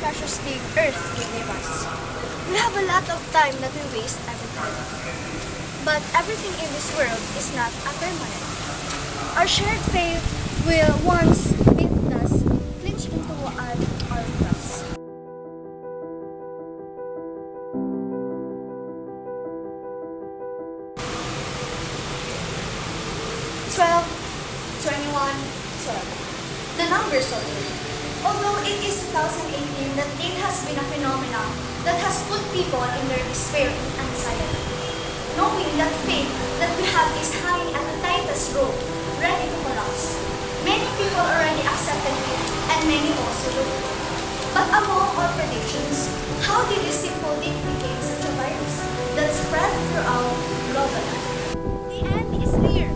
precious thing Earth gave us. We have a lot of time that we waste every time. But everything in this world is not a permanent. Our shared faith will once lift us, plunge into our dust. The numbers of it. Although it is 2018 that it has been a phenomenon that has put people in their despair and anxiety. Knowing that faith that we have is hanging at the tightest rope, ready to collapse. Many people already accepted it, and many also do. But among all predictions, how did this simple thing become such a virus that spread throughout globally? The end is near.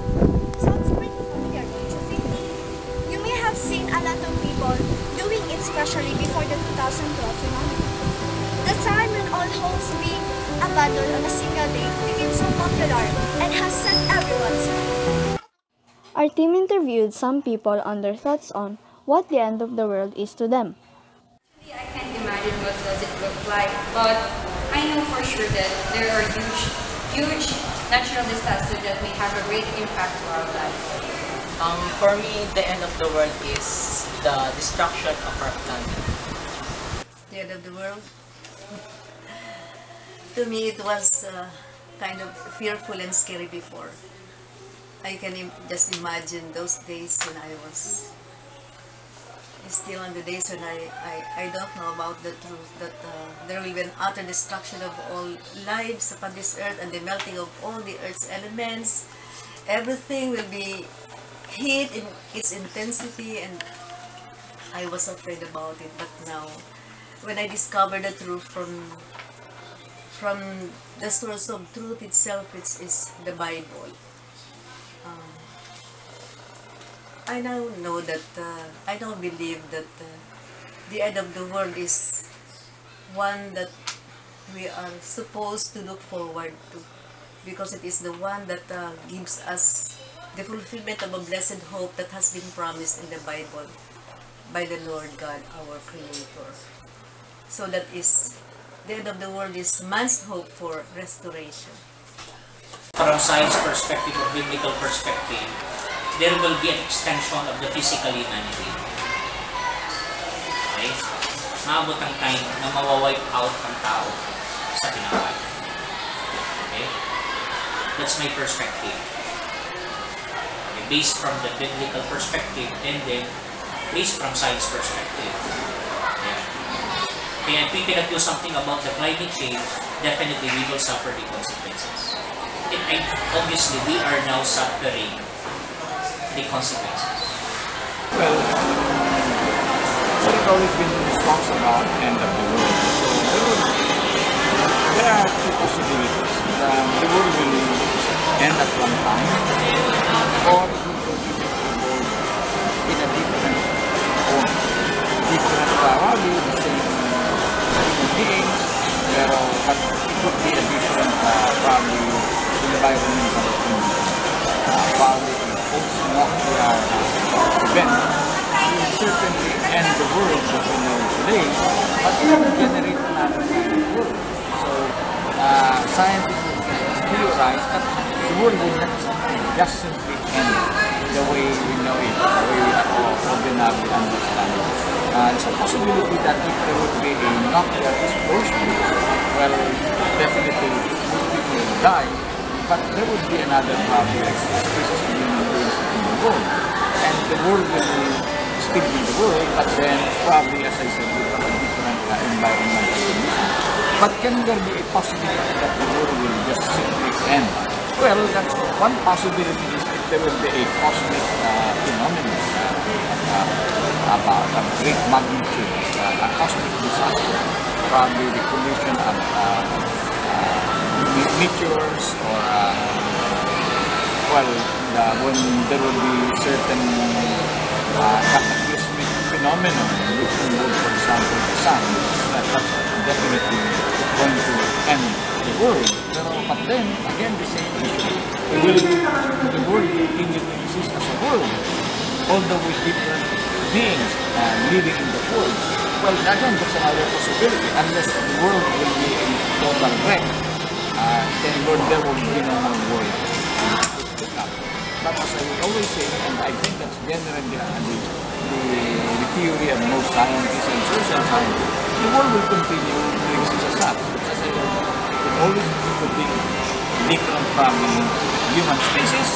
Seen a lot of people doing it, especially before the 2012 phenomenon. The time when all hopes being a battle on a single day became so popular and has set everyone's mind. Our team interviewed some people on their thoughts on what the end of the world is to them. Actually, I can't imagine what does it look like, but I know for sure that there are huge natural disasters that may have a great impact to our life. For me, the end of the world is the destruction of our planet. The end of the world? To me, it was kind of fearful and scary before. I can just imagine those days when I was still on the days when I don't know about the truth that there will be an utter destruction of all lives upon this earth and the melting of all the earth's elements. Everything will be heat in its intensity, and I was afraid about it. But now, when I discovered the truth from the source of truth itself, which is the Bible, I now know that I now believe that the end of the world is one that we are supposed to look forward to, because it is the one that gives us the fulfillment of a blessed hope that has been promised in the Bible by the Lord God, our Creator. So that is, the end of the world is man's hope for restoration. From science perspective or biblical perspective, there will be an extension of the physical humanity. Okay? Maabot ang time na mawawipe out ang tao sa pinapay. Okay? That's my perspective. Based from the biblical perspective and then based from science perspective. Okay. And if we cannot do something about the climate change, definitely we will suffer the consequences. And obviously, we are now suffering the consequences. Well, we've always been talking about end of the world. So there are two possibilities. The world will end at one time, or it will continue to evolve in a different form. Different value, the same human beings, but it could be a different value in the environmental community. Value and also what we are preventing. We will certainly end the world that we know today, but we will generate another kind of world. So scientists can theorize that the world will not just simply end the way we know it, the way we ordinarily understand it. It's a possibility that if there would be a nuclear explosion, well, definitely people will die, but there would be another species of human beings in the world, and the world will still be the world, but then probably, as I said, we have a different environmental condition. But can there be a possibility that the world will just simply end? Well, that's one possibility, is that there will be a cosmic phenomenon about a great magnitude, a cosmic disaster, probably the collision of meteors, or when there will be certain cataclysmic phenomenon which include, for example, the sun. That's definitely going to end the world. But then, again, the same issue. The world continues to exist as a world, although with different beings living in the world. well, again, that's another possibility. Unless the world will be in total wreck, then Lord, there will be no more world. But as I would always say, and I think that's generally the theory of most scientists and social scientists, the world will continue to exist as such. As I said, it will always continue different from human species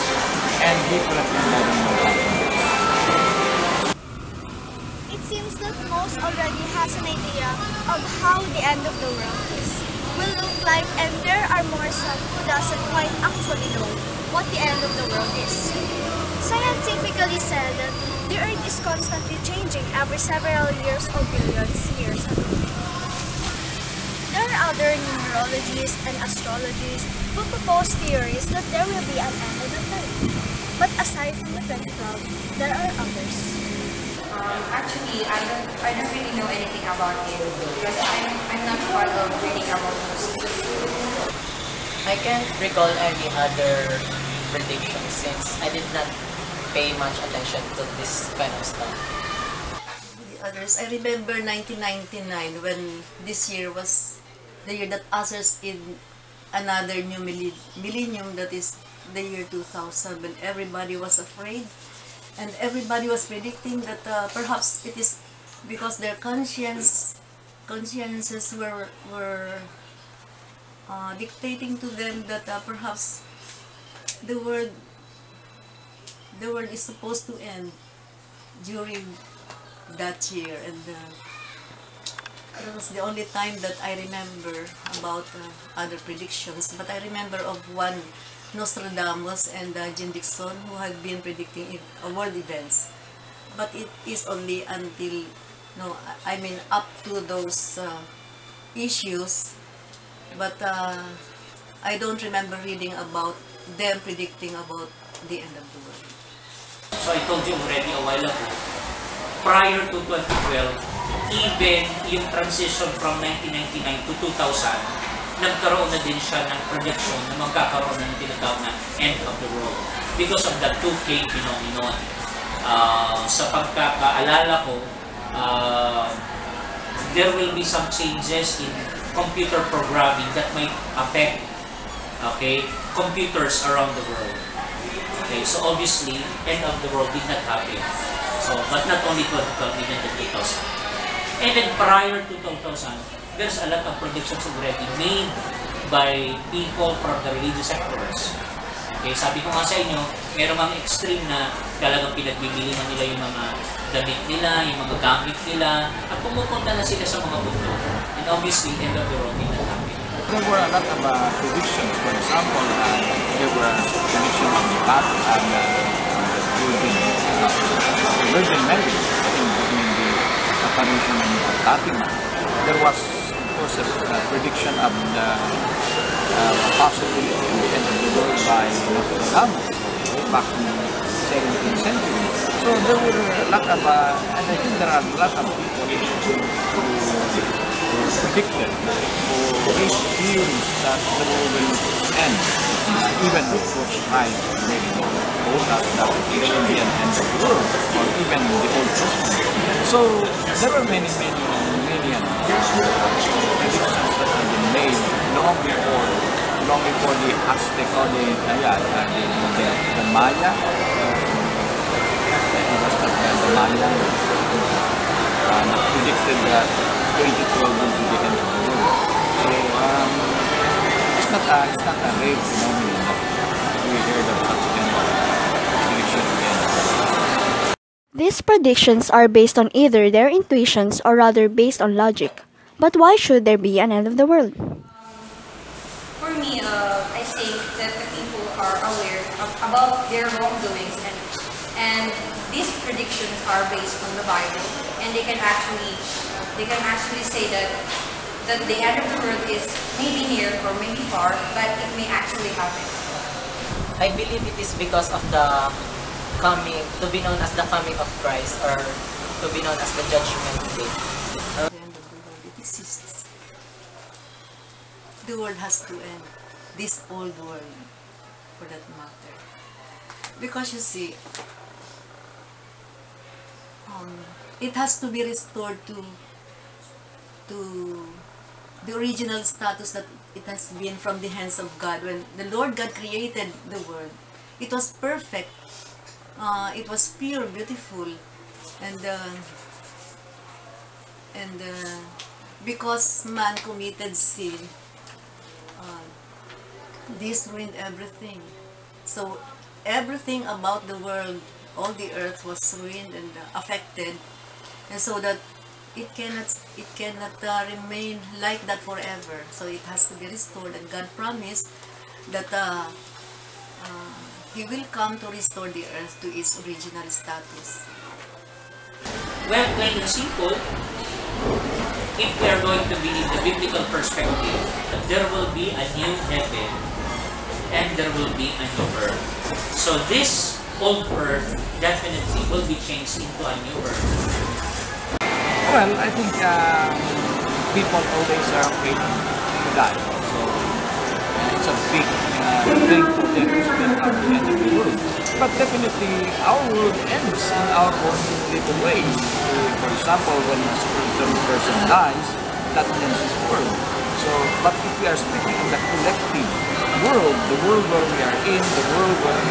and different environmental factors. It seems that most already has an idea of how the end of the world will look like, and there are more some who doesn't quite actually know what the end of the world is. Scientifically said, the Earth is constantly changing every several years or billions years ago. There are other numerologists and astrologists who propose theories that there will be an end of the time. But aside from the 2012, there are others. Actually, I don't really know anything about it because I'm not part of reading about it. I can't recall any other predictions since I did not pay much attention to this kind of stuff. The others, I remember 1999 when this year was the year that ushers in another new millennium, that is the year 2000, when everybody was afraid and everybody was predicting that perhaps it is because their consciences were dictating to them that perhaps the world is supposed to end during that year, and that was the only time that I remember about other predictions. But I remember of one, Nostradamus and Jim Dixon, who had been predicting world events, but it is only until, no, I mean up to those issues, but I don't remember reading about them predicting about the end of the world. So I told you already a while ago, prior to 2012, even yung transition from 1999 to 2000, nagkaroon na din siya ng projection na magkakaroon ng tinatawag na end of the world because of the 2K phenomenon. Sa pagkakaalala ko, there will be some changes in computer programming that might affect, okay, computers around the world. Okay, so obviously, end of the world did not happen. So, but not only 2012, even the 2000. And then prior to 2000, there's a lot of predictions already made by people from the religious sectors. Okay, sabi ko nga sa inyo, meron mga extreme na talagang pinagbibili na nila yung mga damit nila, yung mga gamit nila, at pumupunta na sila sa mga bundok. And obviously, end of the world did not happen. There were a lot of predictions. For example, there were predictions on the path and the Virgin Mary between the apparition and Fatima. There was, of course, a prediction of the possibility of the end of the world by Nostradamus back in the 17th century. So there were a lot of, and I think there are a lot of people who predicted, who gave theories that the world will end, even with such high maybe told us that there will be an end of the world, or even the Old Testament. So there were many predictions that have been made long before the Aztec or the Maya, the Maya predicted that 2012 will be the end of the world. So it's not a rare phenomenon that we heard of such kind of prediction again. These predictions are based on either their intuitions or rather based on logic. But why should there be an end of the world? For me, I think that the people are aware about their wrongdoings, and these predictions are based on the Bible, and they can actually say that the end of the world is maybe near or maybe far, but it may actually happen. I believe it is because of the coming, to be known as the coming of Christ, or to be known as the judgment day. The end of the world, it exists. The world has to end. This old world, for that matter. Because you see, it has to be restored to to the original status that it has been from the hands of God. When the Lord God created the world, it was perfect, it was pure, beautiful, and because man committed sin, this ruined everything. So everything about the world, all the earth was ruined and affected, and so that it cannot remain like that forever. So it has to be restored, and God promised that He will come to restore the earth to its original status. Well, it's simple. If we are going to believe the biblical perspective, there will be a new heaven and there will be a new earth. So this old earth definitely will be changed into a new earth. Well, I think people always are afraid to die, so it's a big thing for them to spend out the end of the world. But definitely, our world ends in our own little ways. For example, when a certain person dies, that ends his world. So, but if we are speaking of the collective world, the world where we are in, the world where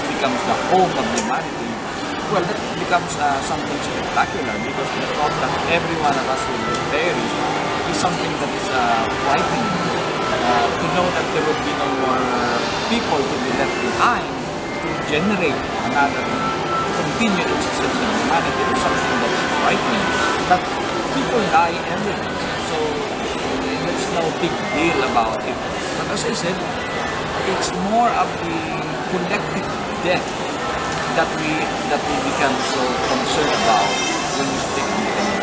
it becomes the home of humanity, well, that becomes something spectacular, because the thought that every one of us will be buried is something that is frightening. To know that there will be no more people to be left behind to generate another continued existence in humanity is something that's frightening. But people die every day, so there's no big deal about it. But as I said, it's more of the collective death that we become so concerned about when we speak of the end.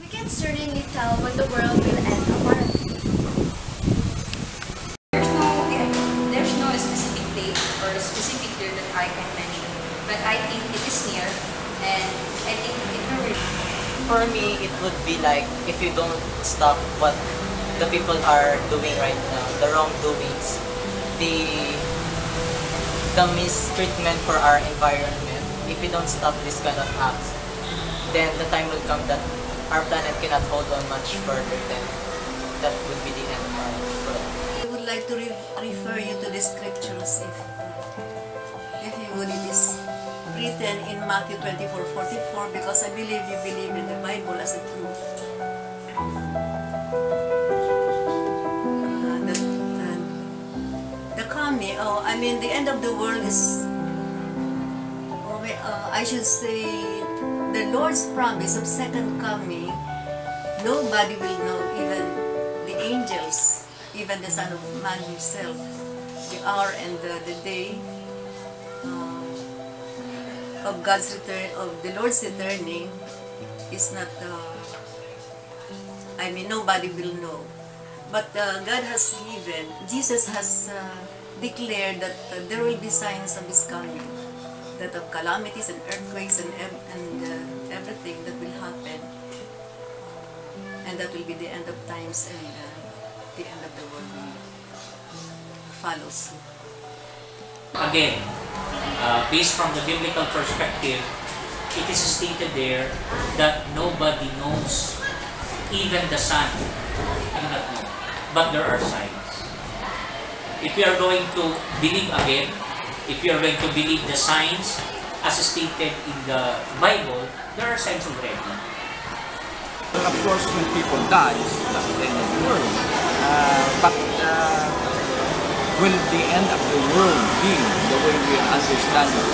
We can certainly tell when the world will end tomorrow. There's no specific date or a specific year that I can mention, but I think it is near, and I think it will reach. For me, it would be like if you don't stop what the people are doing right now, the wrongdoings, the mistreatment for our environment. If we don't stop this kind of acts, then the time will come that our planet cannot hold on much further, then that would be the end of our world. I would like to refer you to the scriptures, if you would. It is written in Matthew 24:44, because I believe you believe in the Bible as a truth. The end of the world is, I should say, the Lord's promise of second coming. Nobody will know, even the angels, even the Son of Man himself, the hour and the day of God's return, of the Lord's returning, is not, nobody will know. But God has given, Jesus has declared that there will be signs of His coming, that of calamities and earthquakes and everything that will happen, and that will be the end of times, and the end of the world follows. Again, based from the biblical perspective, it is stated there that nobody knows, even the Son cannot know, but there are signs. If you are going to believe again, if you are going to believe the signs as stated in the Bible, there are signs already. Well, of course, when people die, it's not the end of the world. But will the end of the world be the way we understand it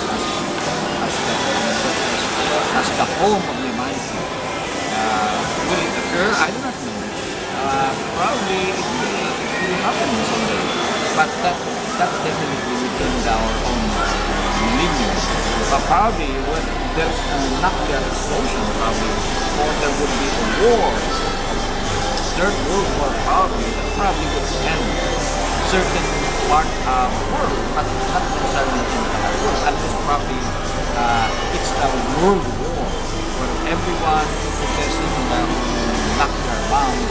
as the home of humanity? Will it occur? I do not know. Probably it will happen someday. But that definitely within our own limits. But probably when there's a nuclear explosion, probably, or there would be a war, third world war probably would end certain part of the world, but not necessarily in the entire world. At least probably it's the world war, where everyone possessing the nuclear bombs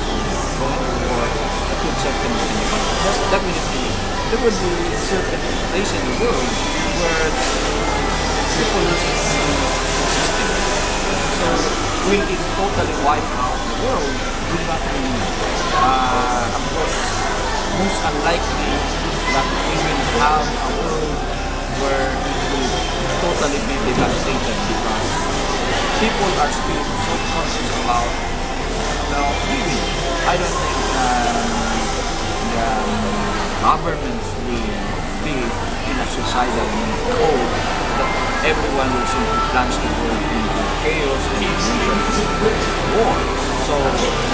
going to war to a certain extent. Just definitely, there will be a certain place in the world where people are existing. So we will it totally wipe out the world? Will that be, of course, most unlikely that we will have a world where it will totally be devastated, because people are still so conscious about, you know, really, I don't think the governments will live in a societal code that everyone will simply plunge the world into chaos and war. So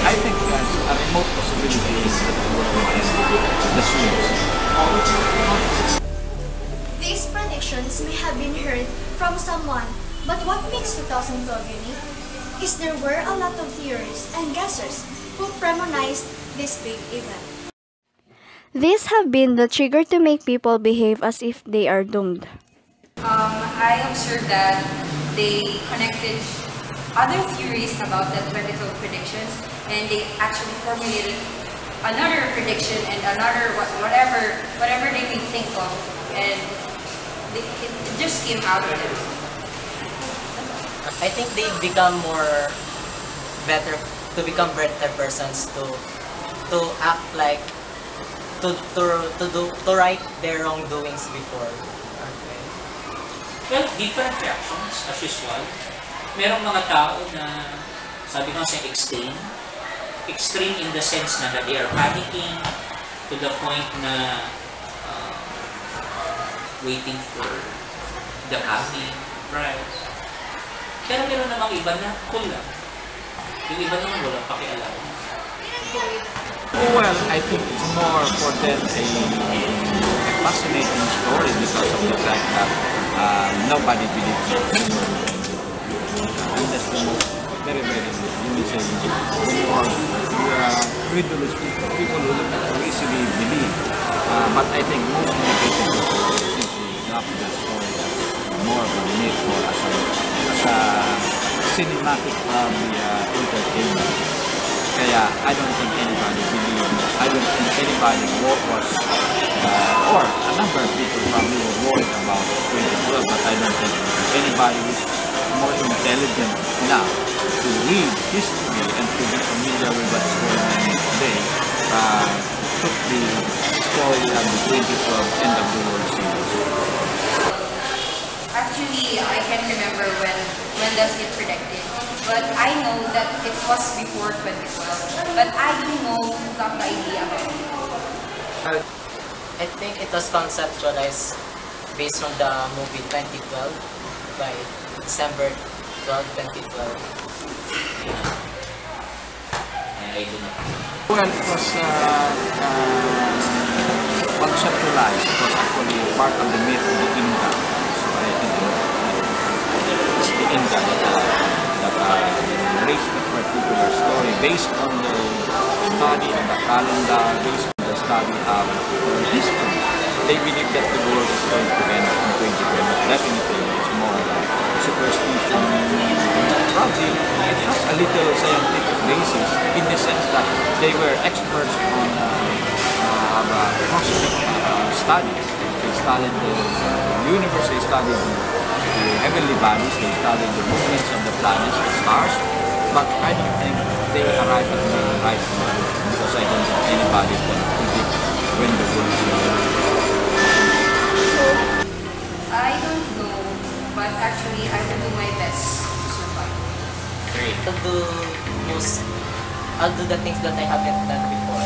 I think there's a remote possibility that the world will the soonest. These predictions may have been heard from someone, but what makes 2012 unique is there were a lot of theorists and guessers who premonized this big event. These have been the trigger to make people behave as if they are doomed. I observed that they connected other theories about the 2012 predictions, and they actually formulated another prediction and another whatever they can think of, and it just came out of it. I think they become more better to become better persons, to act like to right their wrongdoings before. Well, different reactions as usual. Merong mga tao na sabi ko sa extreme. Extreme in the sense na that they are panicking to the point na waiting for the coming price. Pero meron namang iba na cool lang. Yung iba naman walang pakialam. Well, I think it's more for them a fascinating story because of the fact that nobody believes it. And that's the most very unique. Credulous people who don't easily believe. But I think most people simply love the story more than need for as a cinematic entertainment. Kaya I don't think anybody believes. I don't think anybody or a number of people probably were worried about 2012, but I don't think anybody who's more intelligent now to read history and to be familiar with what's going on today took the story of the 2012 end of the world series. Actually, I can't remember when does it predicted, but I know that it was before 2012, but I don't know who got the idea about it. I think it was conceptualized based on the movie 2012 by December 12, 2012. I do not know. Well, it was conceptualized. It was actually part of the myth of the Inga. So I think it's the Inga that raised that particular story based on the study of the calendar, based on the study of history. They believe that the world is going to end in 2020. Definitely, it's more like superstition. Probably, it has a little scientific basis in the sense that they were experts on cosmic studies. They studied the universe, they studied the heavenly bodies, they studied the movements of the planets, the stars. But I don't think they arrived at the right moment, because I don't think anybody can predict when the world is going to end. I don't know, but actually I will do my best to survive. Great. I'll do the things that I haven't done before.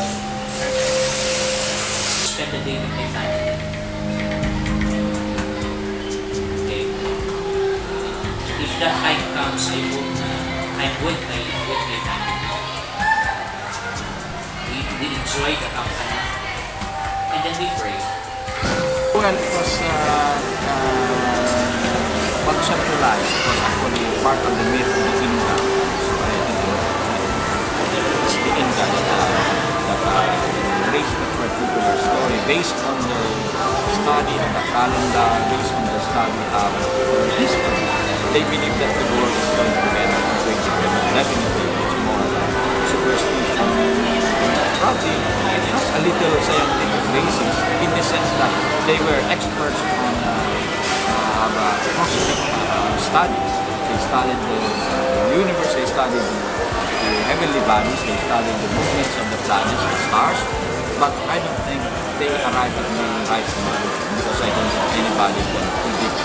Spend the day with my family. Okay. If that time comes, I will I'm with my family. We enjoy the company, and then we pray. Well, it was conceptualized. It was actually part of the myth of the Inga. So I think it's the Inga that raised that particular story based on the study of the calendar, based on the study of history. They believe that the world is going to end. Definitely, it's more superstition. Probably, it has a little scientific basis in the sense that they were experts on cosmic studies. They they studied the universe, they studied the heavenly bodies, they studied the movements of the planets, the stars, but I don't think they arrived at the right conclusion, because I don't think anybody can predict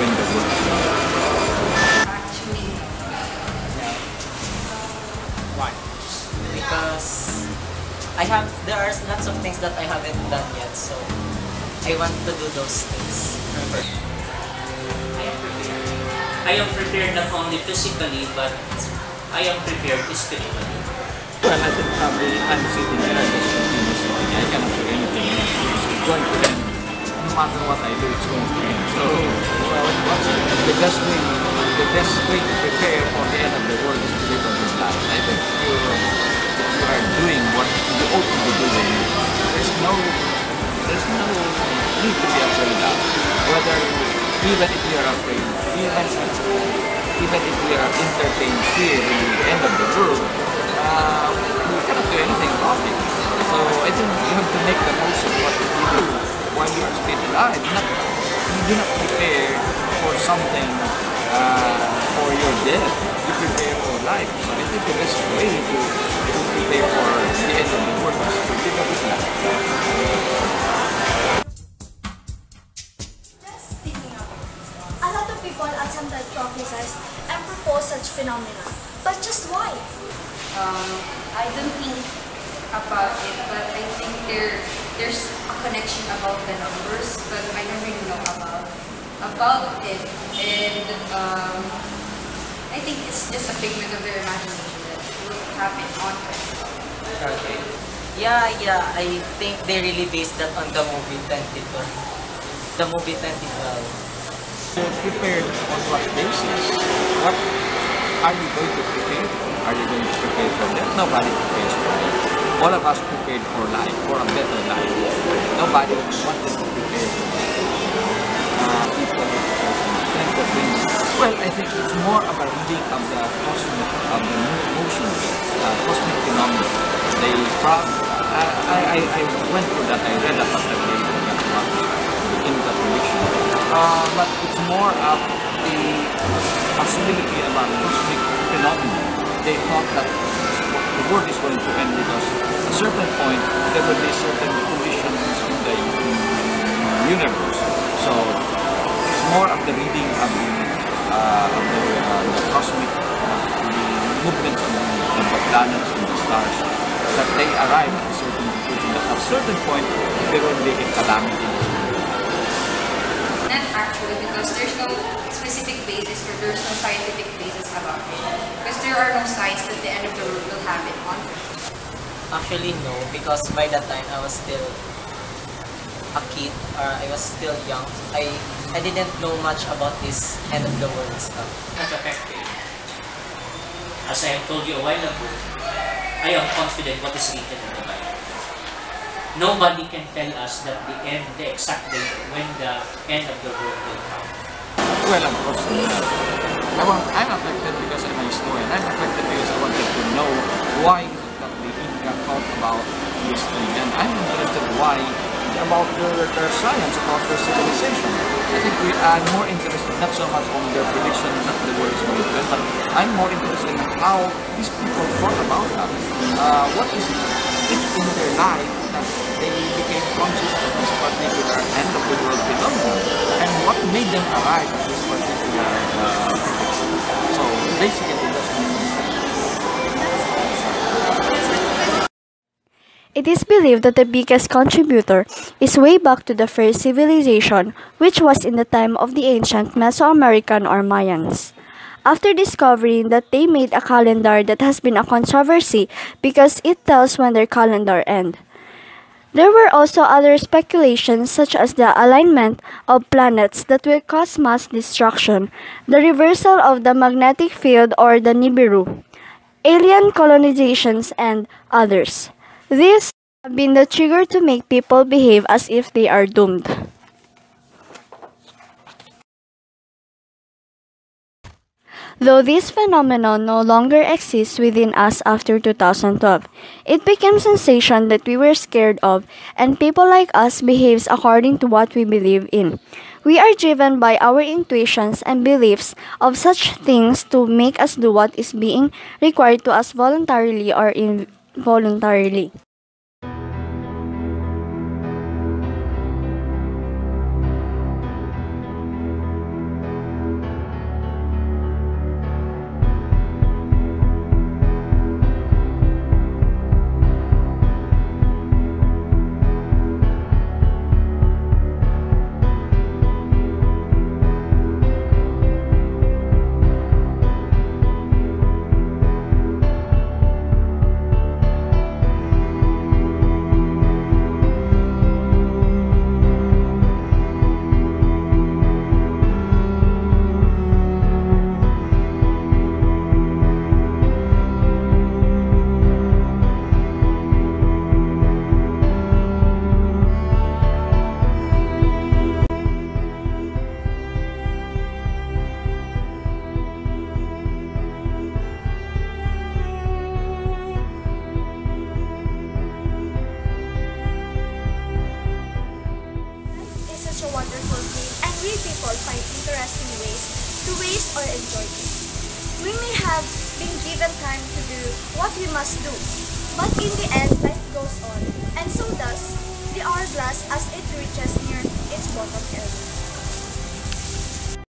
when the world is going. Actually, no. Why? Because there are lots of things that I haven't done yet, so I want to do those things. I am prepared not only physically, but I am prepared spiritually. Well, I think probably I'm sitting there and just continue sewing. I cannot do anything. It's going to end. No matter what I do, it's going to end. So, the best way to prepare for the end of the world is to live on your life. I think you are doing what you ought to do when you do. There's no need to be afraid of. Even if we are entertained here in the end of the world, we cannot do anything about it. So I think you have to make the most of what you do while you are still alive. You do not prepare for something for your death. You prepare for life. So I think the best way to prepare for the end of the world is to live with life. Sometimes prophesize and propose such phenomena, but just why? I don't think about it, but I think there's a connection about the numbers, but I don't really know about it, and I think it's just a figment of their imagination that will happen on Earth. Okay. Yeah, I think they really based that on the movie 24. The movie 24. Prepared on what basis? What are you going to prepare for? Are you going to prepare for death? Nobody prepares for death. All of us prepared for life, for a better life. Nobody wanted to prepare for death. People think of things. Well, I think it's more of a reading of the cosmic, of the motions, cosmic phenomena. I went through that. I read about that later. But it's more of the possibility about cosmic phenomena. They thought that the world is going to end because at a certain point there will be certain conditions in the universe. So it's more of the reading of the cosmic movements of the planets and the stars, that they arrive at a certain conclusion that at a certain point there will be a calamity. Not actually, because there's no specific basis or there's no scientific basis about it. Because there are no signs that the end of the world will happen on Earth. Actually no, because by that time I was still a kid, or I was still young. I didn't know much about this end of the world stuff. Not affected. As I have told you a while ago, I am confident what is written in the Bible. Nobody can tell us that the exact date when the end of the world will come. Well, of course, I'm affected because I'm a historian. I'm affected because I wanted to know why that the Inca thought about this thing. And I'm interested why about their science, about their civilization. I think we are more interested not so much on their prediction that the world is going to end, but I'm more interested in how these people thought about that. What is it in their life that they became conscious of this particular end of the world phenomenon, and what made them arrive at this particular prediction. So basically that's what it is. It is believed that the biggest contributor is way back to the first civilization, which was in the time of the ancient Mesoamerican or Mayans. After discovering that they made a calendar that has been a controversy because it tells when their calendar ends. There were also other speculations such as the alignment of planets that will cause mass destruction, the reversal of the magnetic field or the Nibiru, alien colonizations, and others. These have been the trigger to make people behave as if they are doomed. Though this phenomenon no longer exists within us after 2012, it became a sensation that we were scared of, and people like us behaves according to what we believe in. We are driven by our intuitions and beliefs of such things to make us do what is being required to us voluntarily or involuntarily. Find interesting ways to waste or enjoy it. We may have been given time to do what we must do, but in the end, life goes on, and so does the hourglass as it reaches near its bottom end.